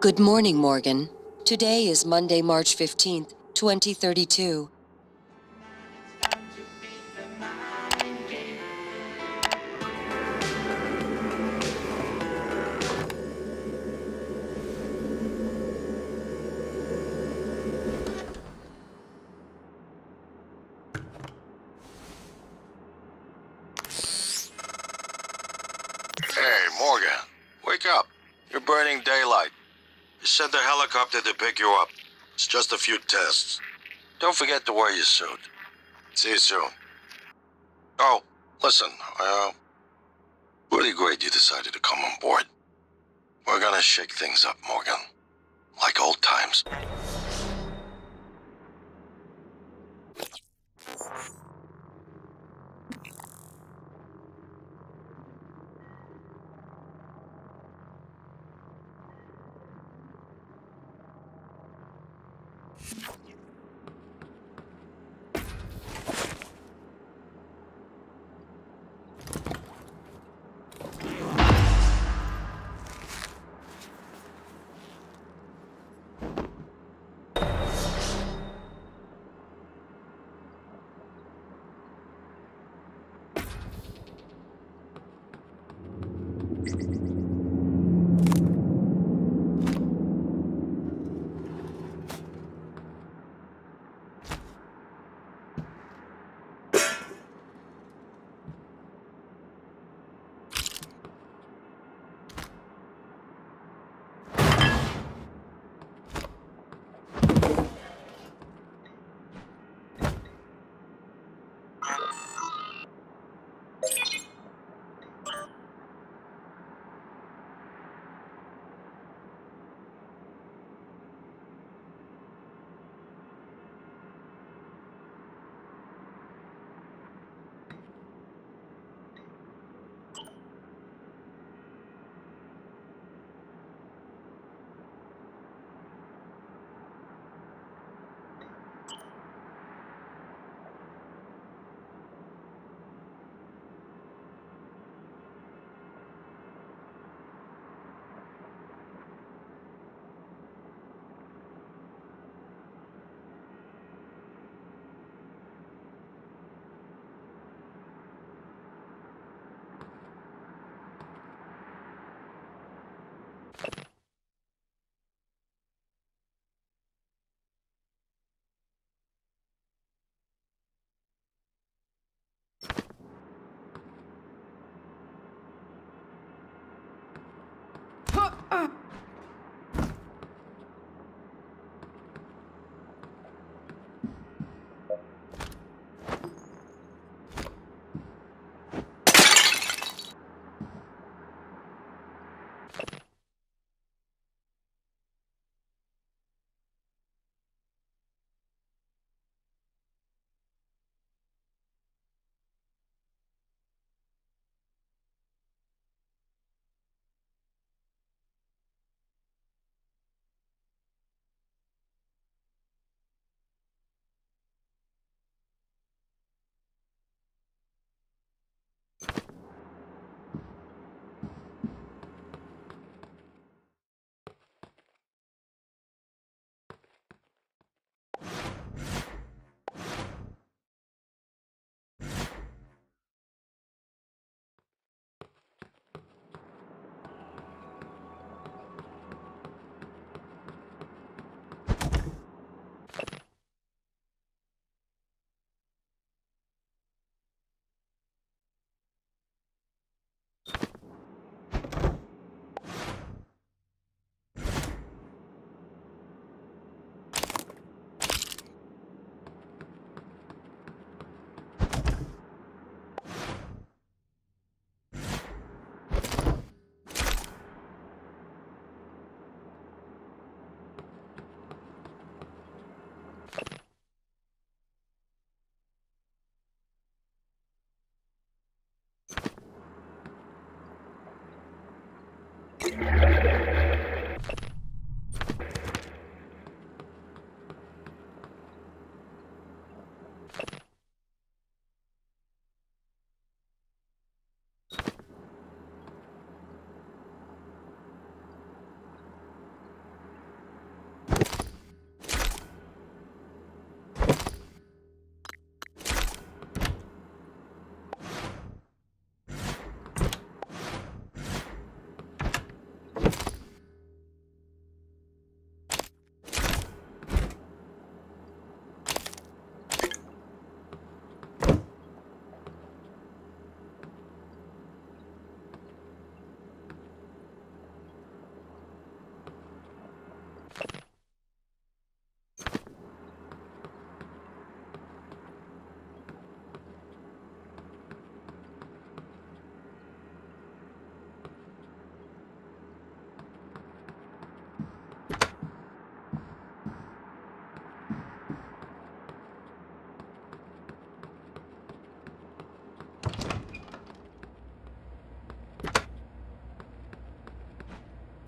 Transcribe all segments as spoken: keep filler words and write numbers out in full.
Good morning, Morgan. Today is Monday, March fifteenth, twenty thirty-two. Send the helicopter to pick you up. It's just a few tests. Don't forget to wear your suit. See you soon. Oh, listen, uh, really great you decided to come on board. We're gonna shake things up, Morgan. Like old times.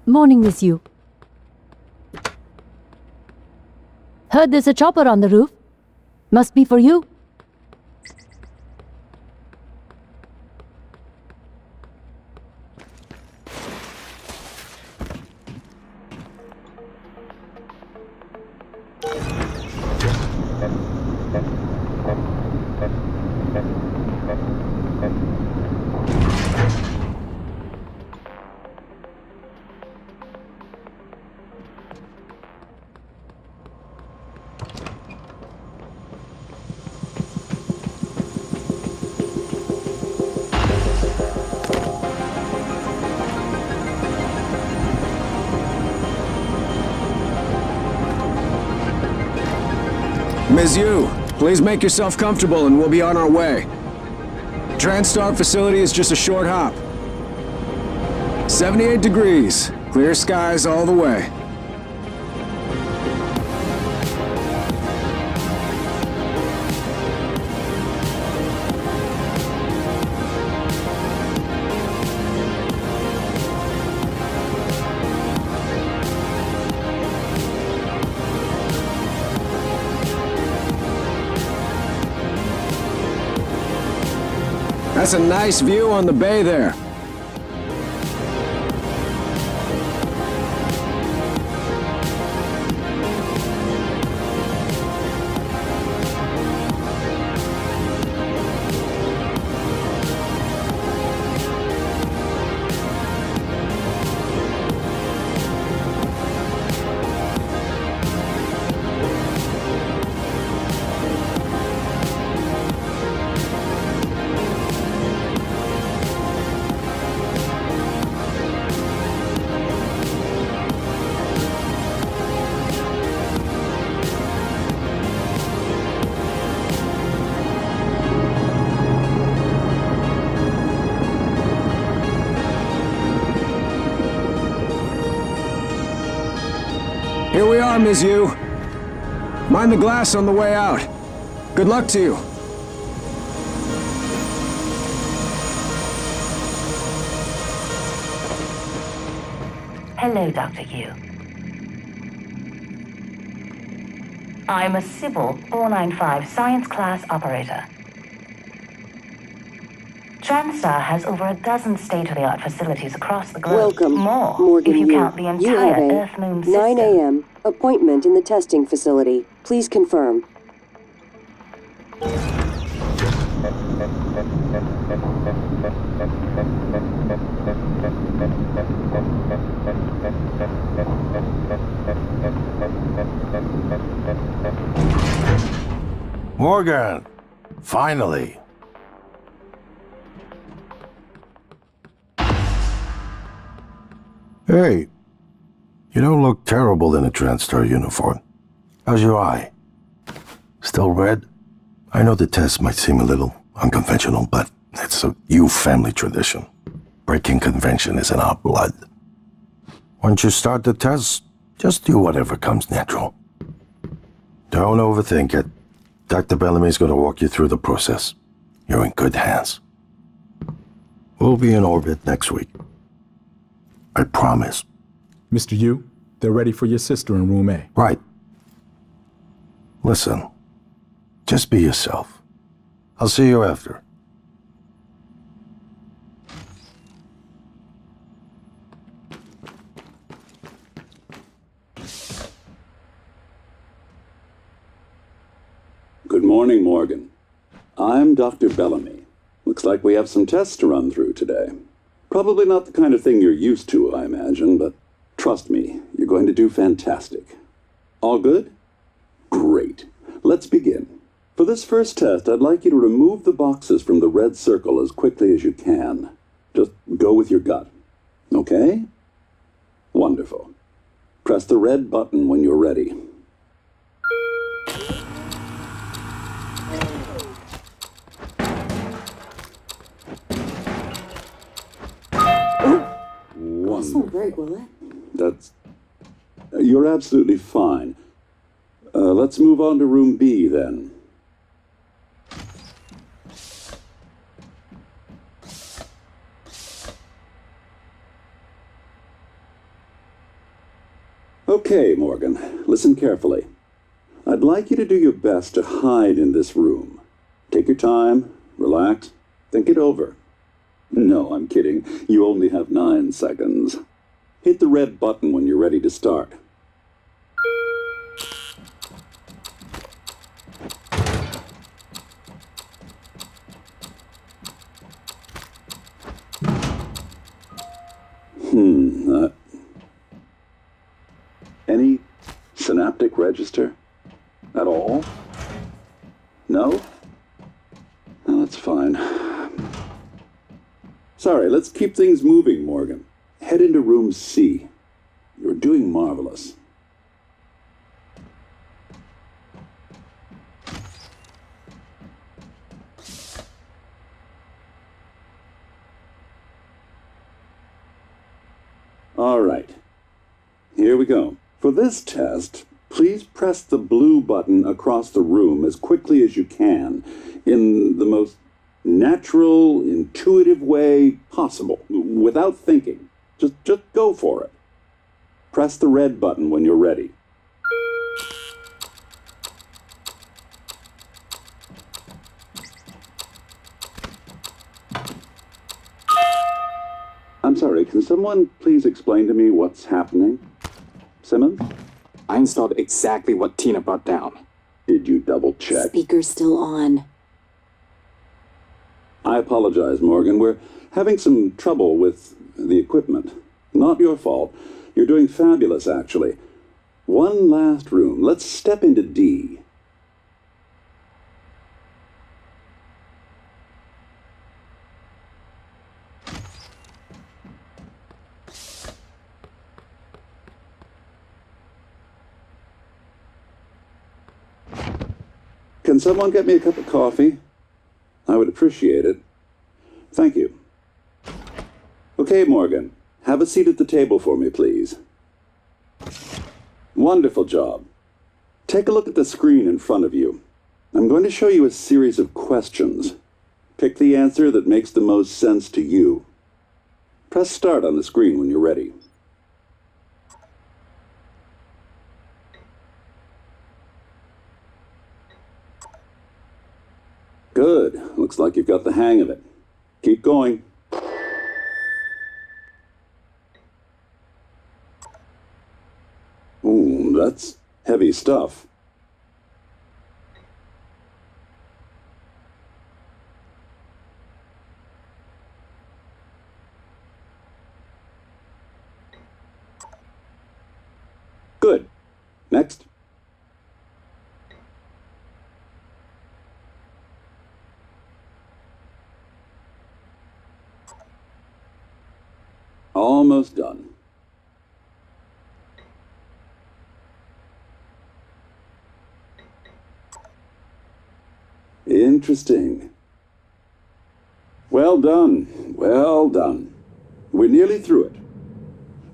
Morning, Miss Yu. Heard there's a chopper on the roof. Must be for you. Miz Yu, please make yourself comfortable and we'll be on our way. Transtar facility is just a short hop. seventy-eight degrees, clear skies all the way. That's a nice view on the bay there. Miss Yu. Mind the glass on the way out. Good luck to you. Hello, Doctor Yu. I'm a Sybil, four ninety-five, science class operator. Transtar has over a dozen state-of-the-art facilities across the globe. Welcome, more Morgan if you Yu. Count the entire Earth-Moon system. nine A M appointment in the testing facility. Please confirm. Morgan, finally. Hey, you don't look terrible in a Transtar uniform. How's your eye? Still red? I know the test might seem a little unconventional, but it's a Yu family tradition. Breaking convention is in our blood. Once you start the test, just do whatever comes natural. Don't overthink it. Doctor Bellamy's going to walk you through the process. You're in good hands. We'll be in orbit next week. I promise. Mister Yu, they're ready for your sister in room A. Right. Listen, just be yourself. I'll see you after. Good morning, Morgan. I'm Doctor Bellamy. Looks like we have some tests to run through today. Probably not the kind of thing you're used to, I imagine, but trust me, you're going to do fantastic. All good? Great. Let's begin. For this first test, I'd like you to remove the boxes from the red circle as quickly as you can. Just go with your gut. Okay? Wonderful. Press the red button when you're ready. That's not great, will it? That's... You're absolutely fine. Uh, let's move on to room B, then. Okay, Morgan, listen carefully. I'd like you to do your best to hide in this room. Take your time, relax, think it over. No, I'm kidding. You only have nine seconds. Hit the red button when you're ready to start. Hmm, uh, any synaptic register? At all? No? No, that's fine. Sorry, let's keep things moving, Morgan. Head into room C. You're doing marvelous. All right, here we go. For this test, please press the blue button across the room as quickly as you can in the most natural, intuitive way possible, without thinking. Just, just go for it. Press the red button when you're ready. I'm sorry, can someone please explain to me what's happening? Simmons? I installed exactly what Tina brought down. Did you double check? Speaker's still on. I apologize, Morgan. We're having some trouble with the equipment. Not your fault. You're doing fabulous, actually. One last room. Let's step into D. Can someone get me a cup of coffee? I would appreciate it. Thank you. Okay, Morgan, have a seat at the table for me, please. Wonderful job. Take a look at the screen in front of you. I'm going to show you a series of questions. Pick the answer that makes the most sense to you. Press start on the screen when you're ready. Good. Looks like you've got the hang of it. Keep going. Ooh, that's heavy stuff. Good. Next. Almost done. Interesting. Well done. Well done. We're nearly through it.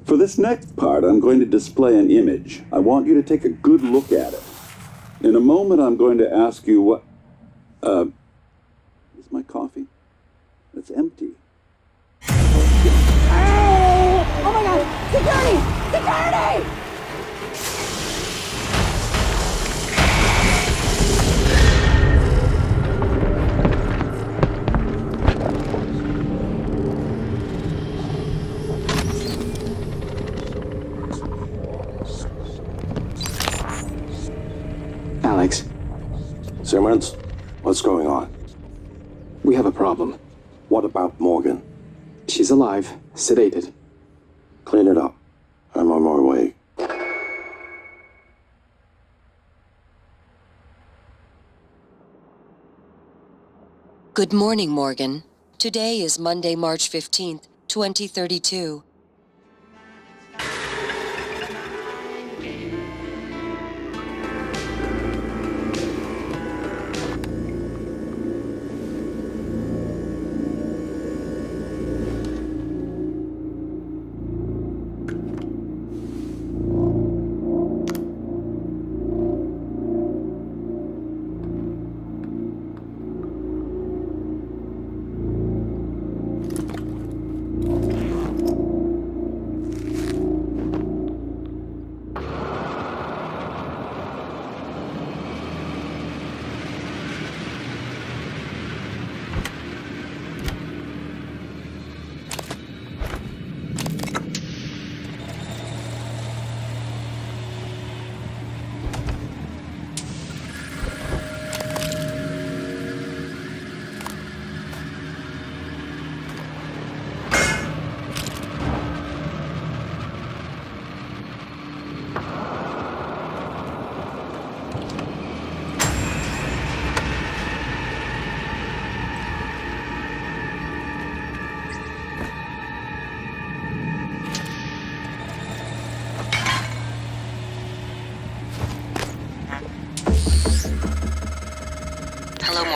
For this next part, I'm going to display an image. I want you to take a good look at it. In a moment, I'm going to ask you what... Uh, is my coffee? It's empty. Oh my God! Security! Security! Alex. Simmons, what's going on? We have a problem. What about Morgan? She's alive, sedated. Clean it up. I'm on my way. Good morning, Morgan. Today is Monday, March fifteenth, twenty thirty-two.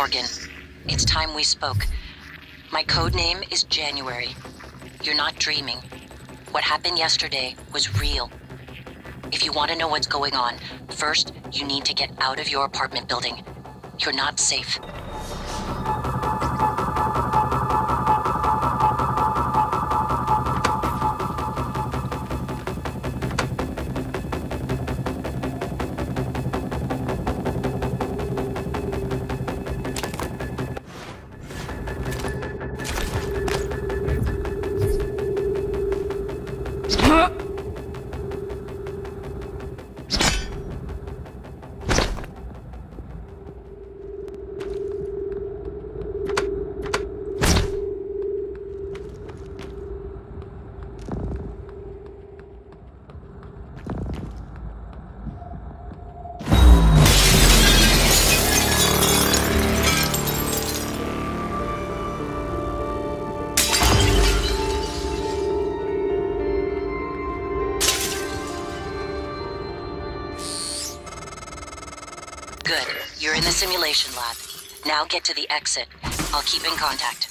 Morgan. It's time we spoke. My code name is January. You're not dreaming. What happened yesterday was real. If you want to know what's going on, first, you need to get out of your apartment building. You're not safe. Simulation lab. Now get to the exit. I'll keep in contact.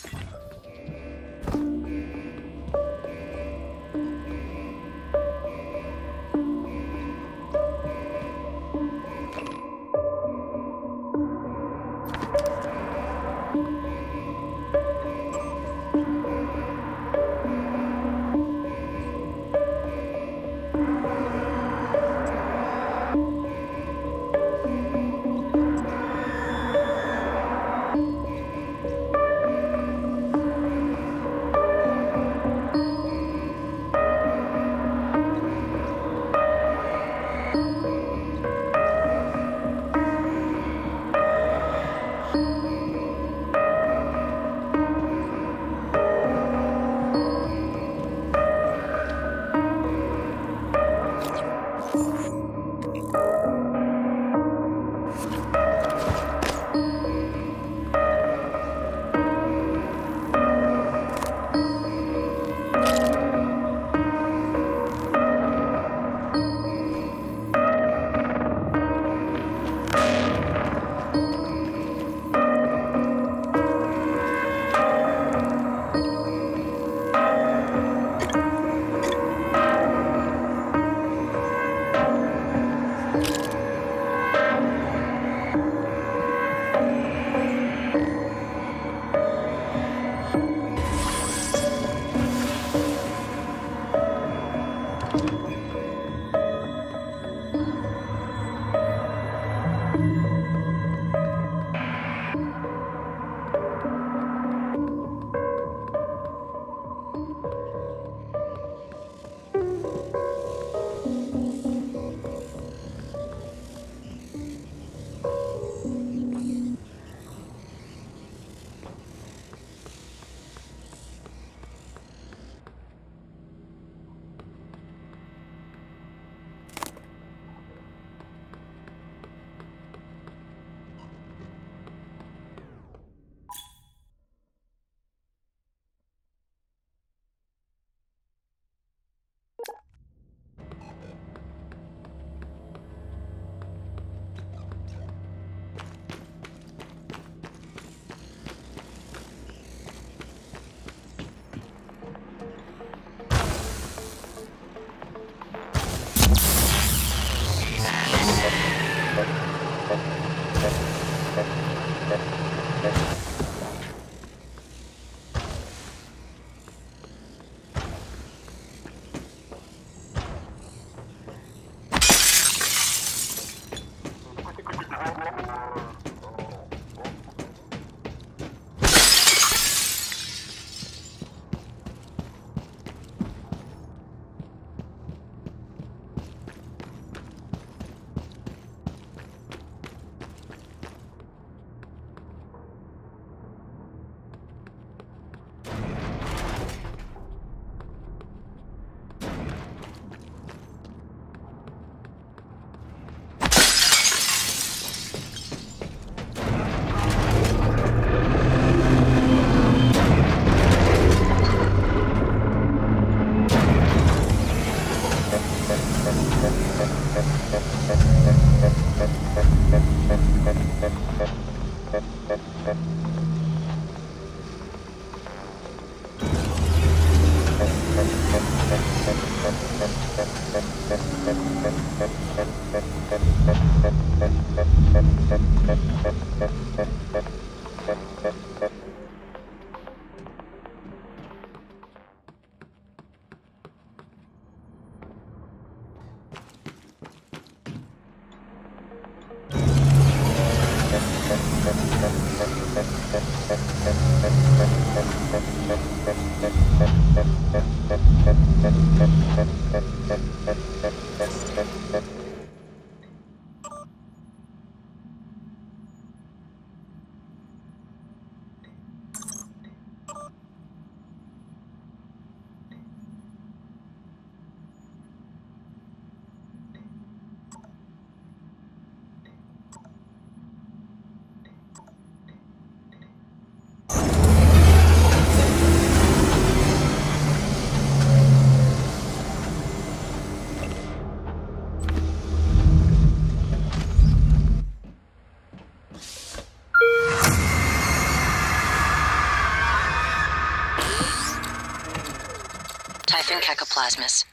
Plasmus.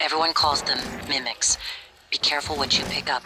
Everyone calls them mimics. Be careful what you pick up.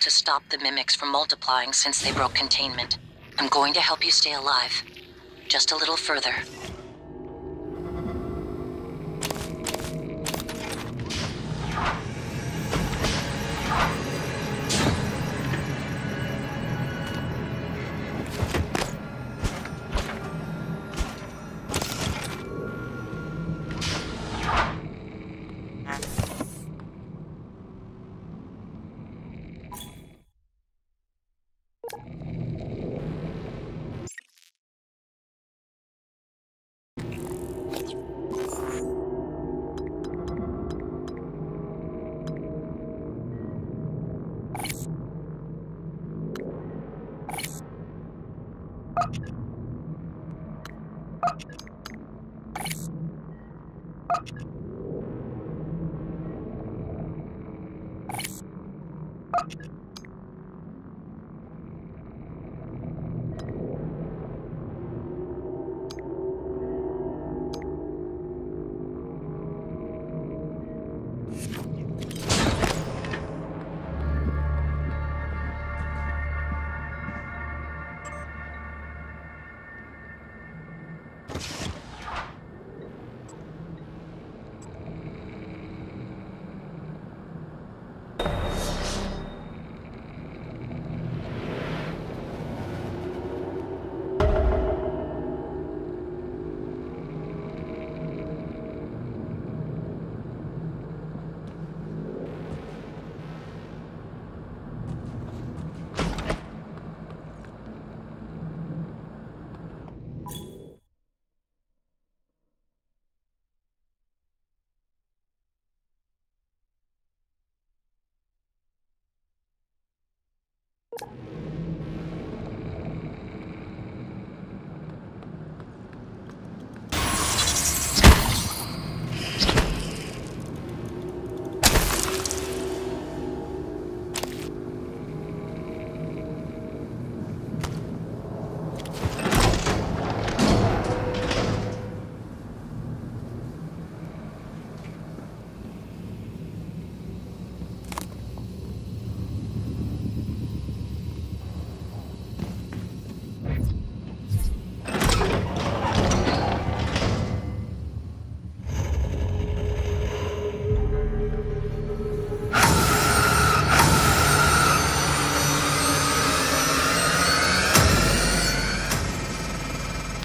To stop the mimics from multiplying since they broke containment. I'm going to help you stay alive. Just a little further.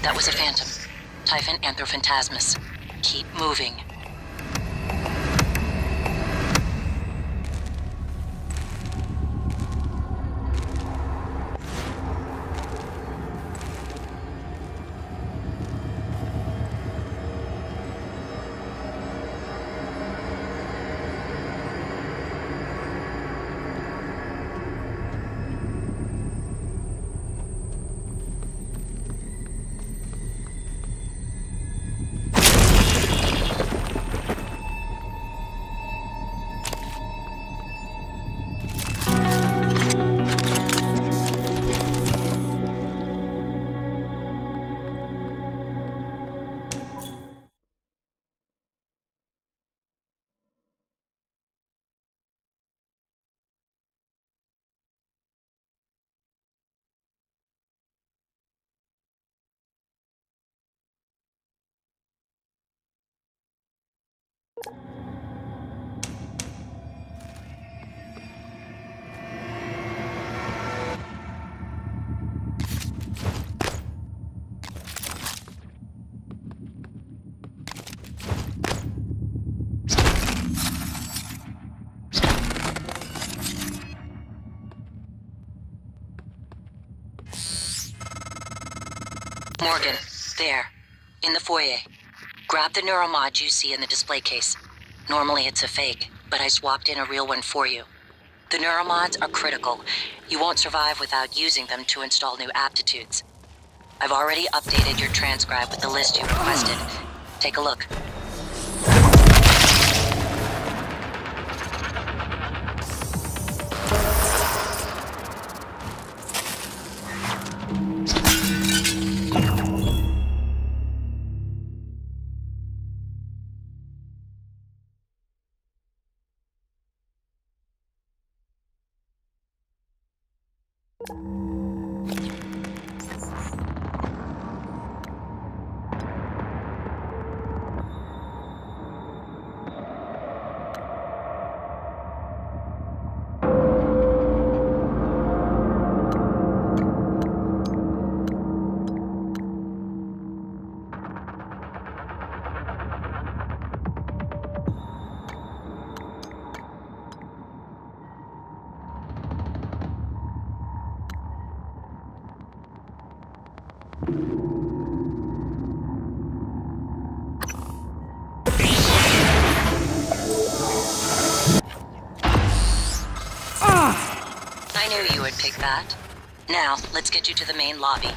That was a phantom. Typhon Anthrophantasmus. Keep moving. Morgan, there, in the foyer. Grab the neuromod you see in the display case. Normally it's a fake, but I swapped in a real one for you. The neuromods are critical. You won't survive without using them to install new aptitudes. I've already updated your transcribe with the list you requested. Take a look. Pick that. Now, let's get you to the main lobby.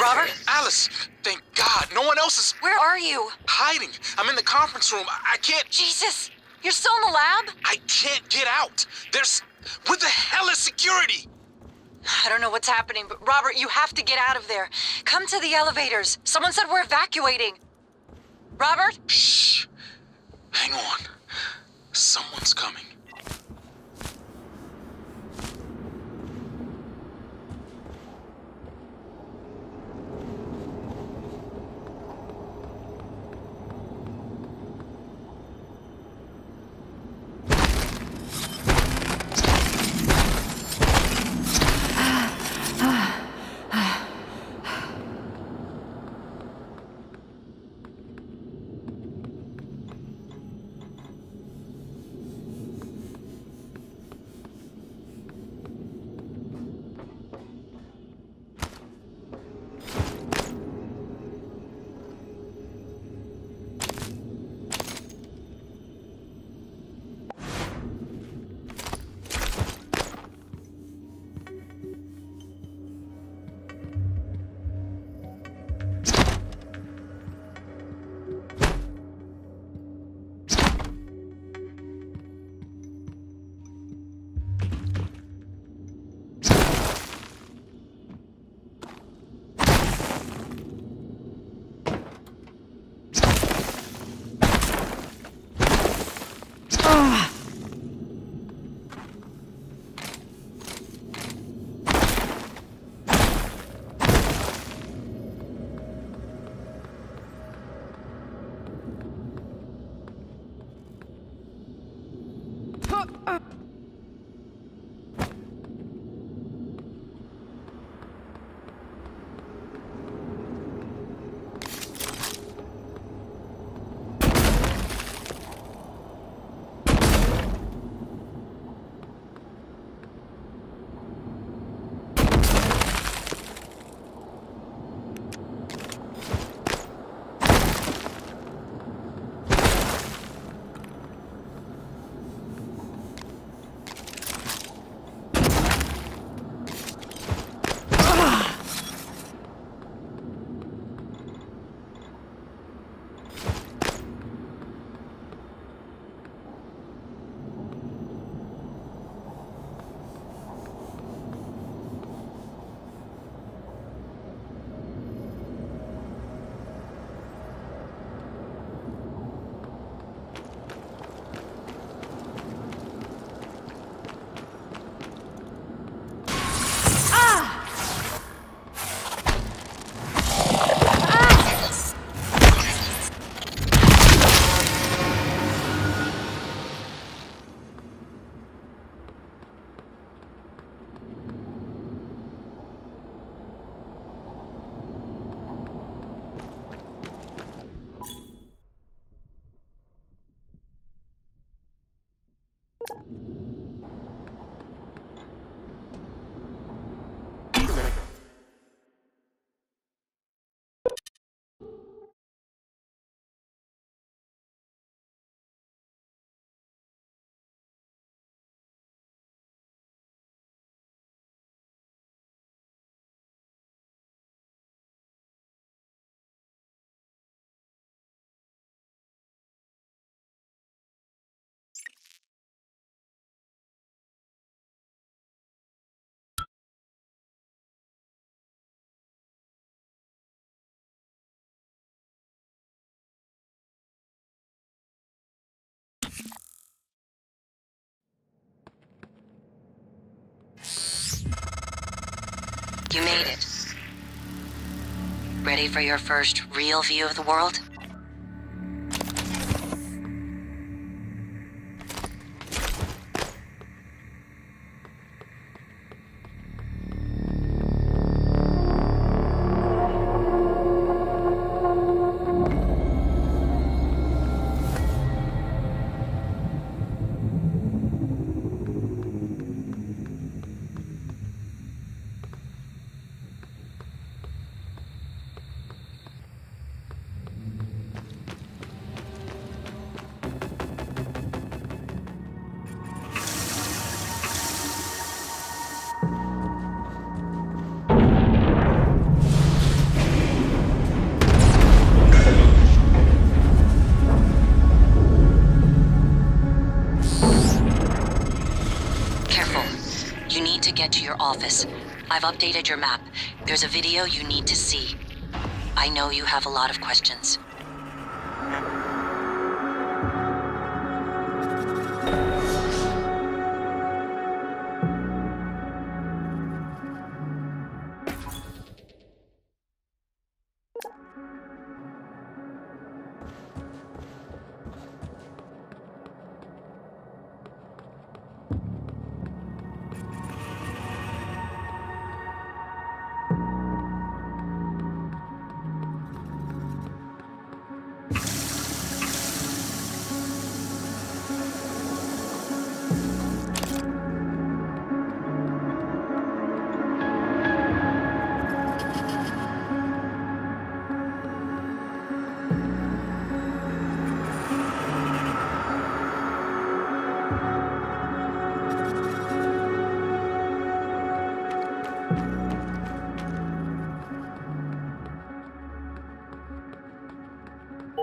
Robert? Alice! Thank God, no one else is... Where are you? Hiding. I'm in the conference room. I, I can't... Jesus! You're still in the lab? I can't get out. There's... What the hell is security? I don't know what's happening, but Robert, you have to get out of there. Come to the elevators. Someone said we're evacuating. Robert? Shh! Hang on. Someone's coming. You made it. Ready for your first real view of the world? Office. I've updated your map. There's a video you need to see. I know you have a lot of questions.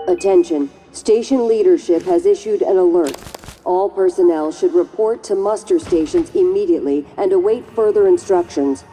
Attention. Station leadership has issued an alert. All personnel should report to muster stations immediately and await further instructions.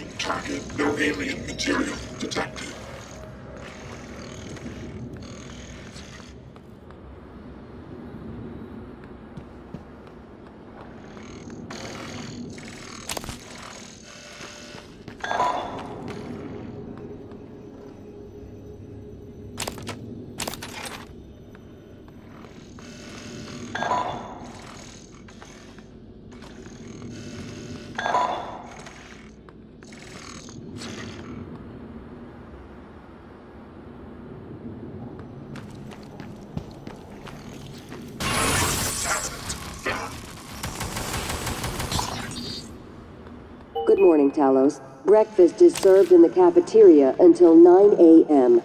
Main target, no alien material detected. Good morning, Talos. Breakfast is served in the cafeteria until nine A M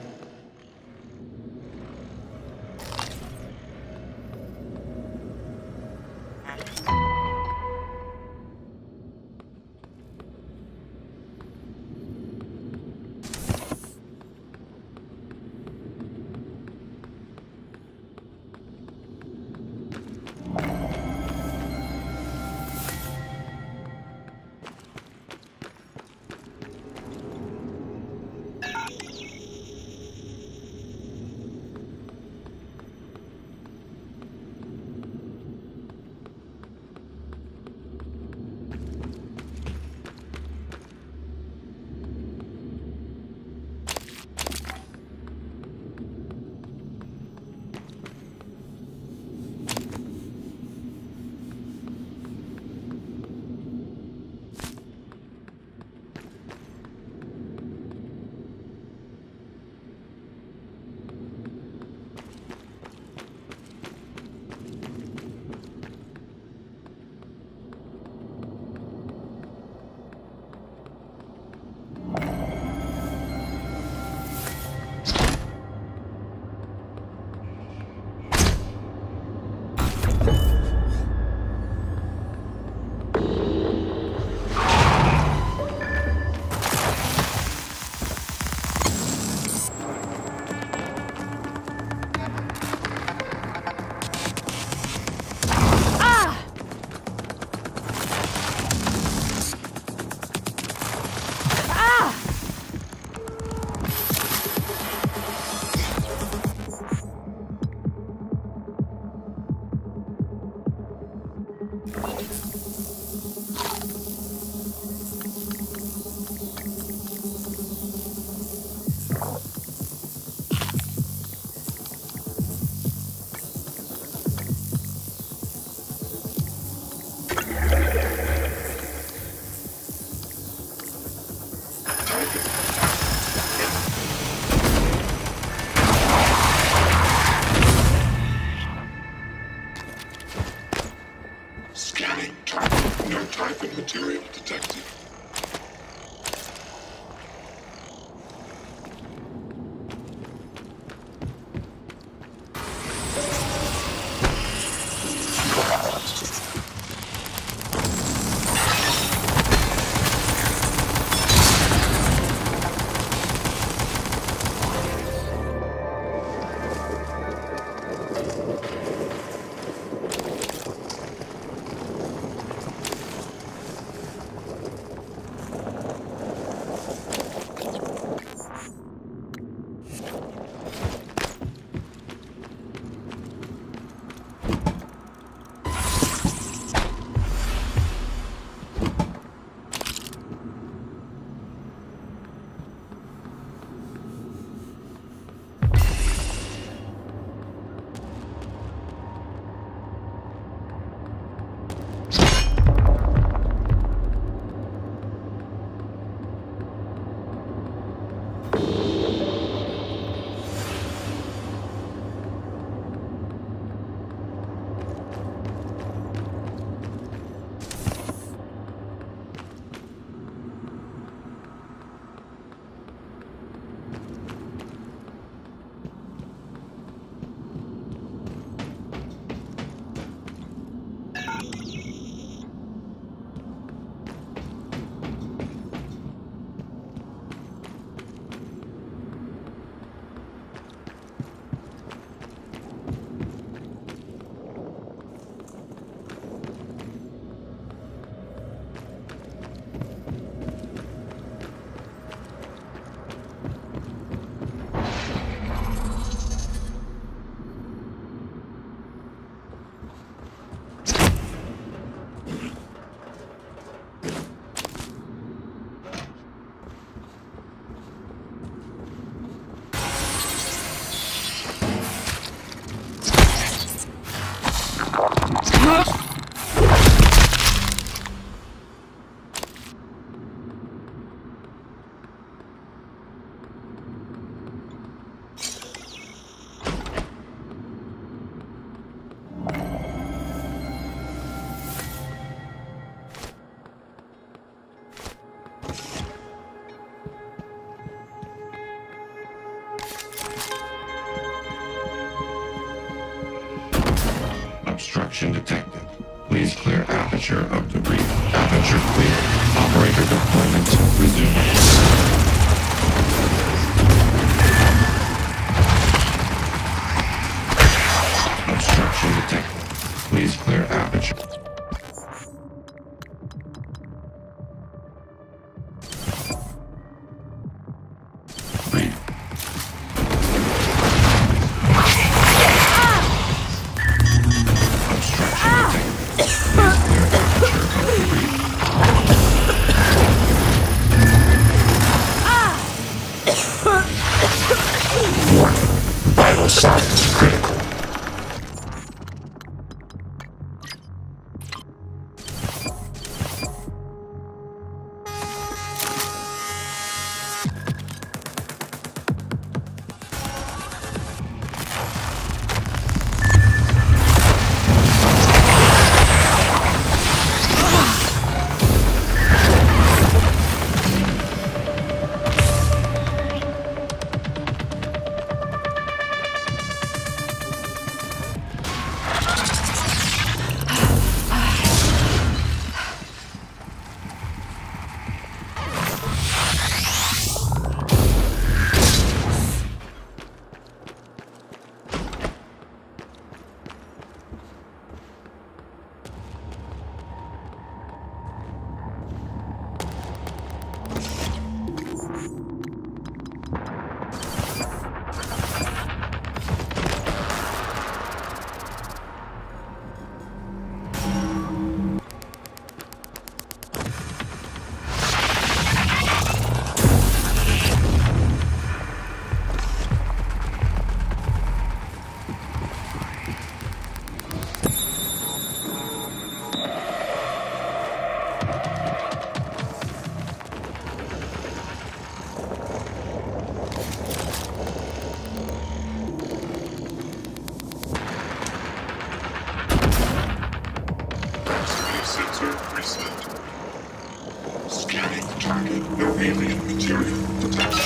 Destruction detected. Please clear aperture of debris. Aperture clear. Operator deployment resumed. Please clear aperture. Scanning target, no alien material detected.